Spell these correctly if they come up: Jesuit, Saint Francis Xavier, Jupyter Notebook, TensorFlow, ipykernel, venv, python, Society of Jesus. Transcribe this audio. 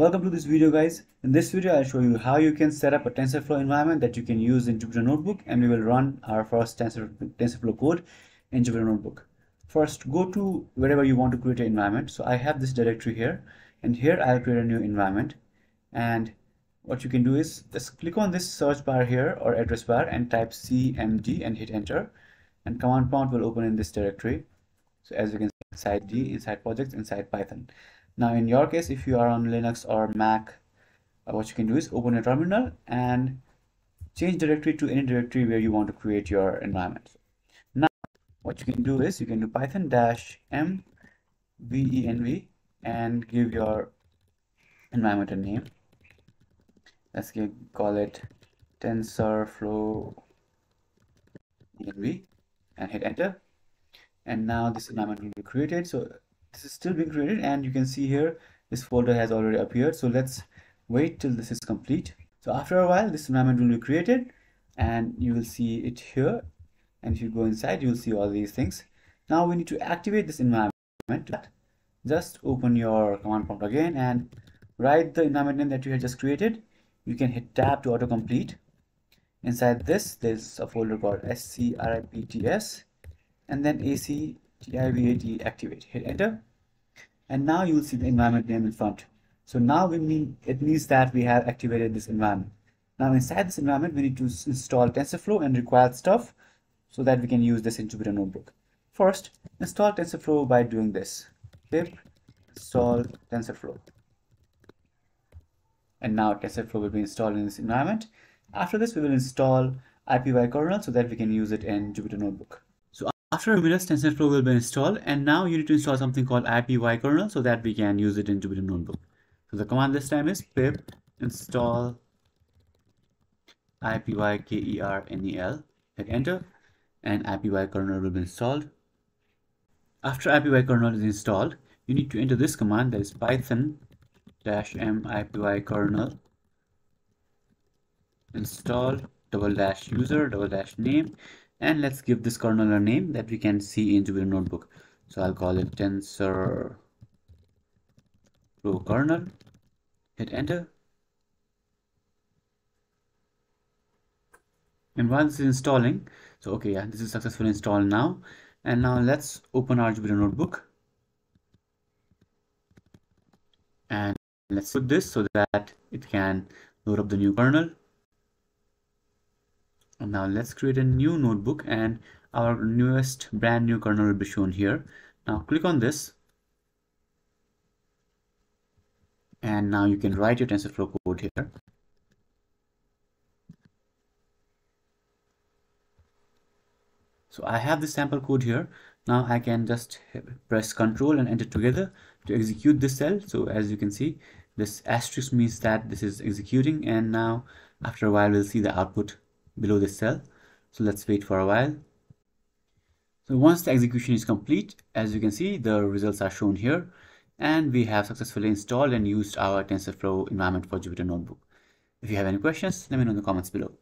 Welcome to this video, guys. In this video, I'll show you how you can set up a TensorFlow environment that you can use in Jupyter Notebook, and we will run our first TensorFlow code in Jupyter Notebook. First, go to wherever you want to create an environment. So I have this directory here, and here I'll create a new environment. And what you can do is just click on this search bar here or address bar and type cmd and hit enter, and command prompt will open in this directory. So as you can see, inside D, inside projects, inside Python. Now in your case, if you are on Linux or Mac, what you can do is open a terminal and change directory to any directory where you want to create your environment. Now what you can do is you can do python-m venv and give your environment a name. Let's call it TensorFlow venv and hit enter. And now this environment will be created. So this is still being created, and you can see here this folder has already appeared. So let's wait till this is complete. So after a while, this environment will be created and you will see it here, and if you go inside, you will see all these things. Now we need to activate this environment. Just open your command prompt again and write the environment name that you had just created. You can hit tab to autocomplete. Inside this, there's a folder called scripts and then activat, activate, hit enter, and now you will see the environment name in front. So now it means that we have activated this environment. Now inside this environment, we need to install TensorFlow and required stuff so that we can use this in Jupyter Notebook. First, install TensorFlow by doing this: pip install TensorFlow, and now TensorFlow will be installed in this environment. After this, we will install ipykernel so that we can use it in Jupyter Notebook. After a few minutes, TensorFlow will be installed, and now you need to install something called ipykernel so that we can use it in Jupyter Notebook. So the command this time is pip install ipykernel, hit enter, and ipykernel will be installed. After ipykernel is installed, you need to enter this command, that is python-m ipykernel install --user --name. And let's give this kernel a name that we can see in Jupyter Notebook. So I'll call it TensorFlow kernel. Hit enter. And while this is installing, so okay, yeah, this is successfully installed now. And now let's open our Jupyter Notebook. And let's put this so that it can load up the new kernel. Now let's create a new notebook, and our newest brand new kernel will be shown here. Now click on this, and now you can write your TensorFlow code here. So I have the sample code here. Now I can just press Ctrl and Enter together to execute this cell. So as you can see, this asterisk means that this is executing, and now after a while we'll see the output below this cell. So let's wait for a while. So once the execution is complete, as you can see, the results are shown here, and we have successfully installed and used our TensorFlow environment for Jupyter Notebook. If you have any questions, let me know in the comments below.